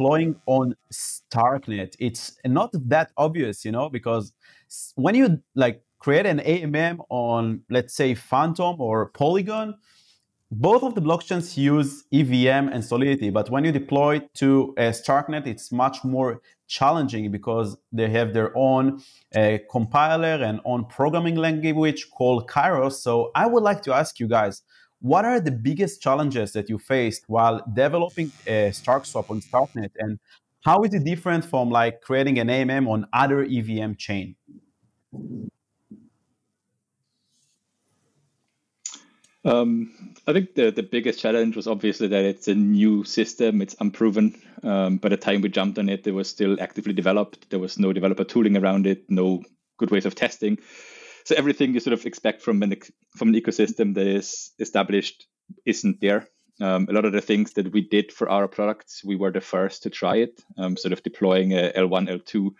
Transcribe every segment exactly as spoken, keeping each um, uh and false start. deploying on Starknet, it's not that obvious, you know, because when you like create an A M M on, let's say, Phantom or Polygon, both of the blockchains use E V M and Solidity, but when you deploy to uh, Starknet, it's much more challenging because they have their own uh, compiler and own programming language called Cairo. So I would like to ask you guys, what are the biggest challenges that you faced while developing uh, StarkSwap on Starknet, and how is it different from like creating an A M M on other E V M chain? Um, I think the, the biggest challenge was obviously that it's a new system, it's unproven. Um, by the time we jumped on it, it was still actively developed. There was no developer tooling around it, no good ways of testing. So everything you sort of expect from an, from an ecosystem that is established isn't there. Um, a lot of the things that we did for our products, we were the first to try it, um, sort of deploying a L one, L two,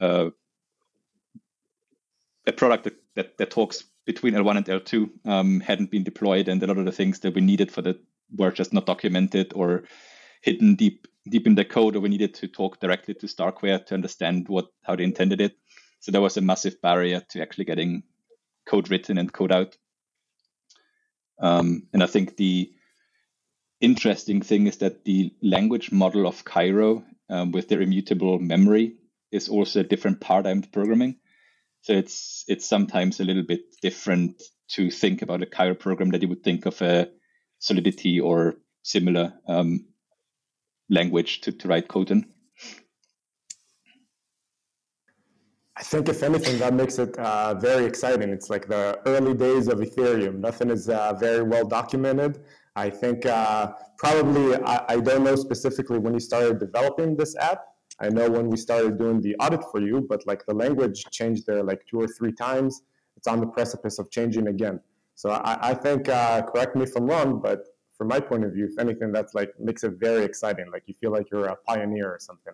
uh, a product that, that, that talks between L one and L two um, hadn't been deployed, and a lot of the things that we needed for that were just not documented or hidden deep deep in the code, or we needed to talk directly to StarkWare to understand what how they intended it. So there was a massive barrier to actually getting code written and code out. Um, and I think the interesting thing is that the language model of Cairo um, with their immutable memory is also a different paradigm to programming. So it's it's sometimes a little bit different to think about a Cairo program that you would think of a Solidity or similar um, language to, to write code in. I think if anything, that makes it uh, very exciting. It's like the early days of Ethereum. Nothing is uh, very well documented. I think uh, probably, I, I don't know specifically when you started developing this app. I know when we started doing the audit for you, but like the language changed there like two or three times. It's on the precipice of changing again. So I, I think, uh, correct me if I'm wrong, but from my point of view, if anything, that's like makes it very exciting. Like you feel like you're a pioneer or something.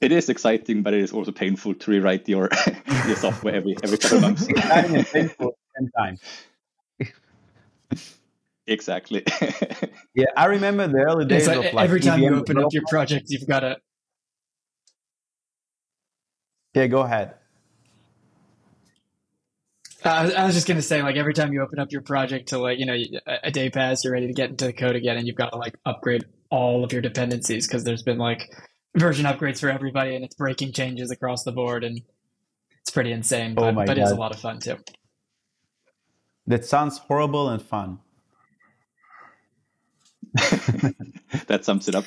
It is exciting, but it is also painful to rewrite your your software every every couple of months. Exciting and painful at the same time. Exactly. Yeah, I remember the early days like of like every time E V M you open up your project, you've got to. Yeah, go ahead. Uh, I, was, I was just gonna say, like every time you open up your project to like you know a day pass, you're ready to get into the code again, and you've got to like upgrade all of your dependencies because there's been like version upgrades for everybody, and it's breaking changes across the board, and it's pretty insane. But, oh my but God. It's a lot of fun too. That sounds horrible and fun. That sums it up.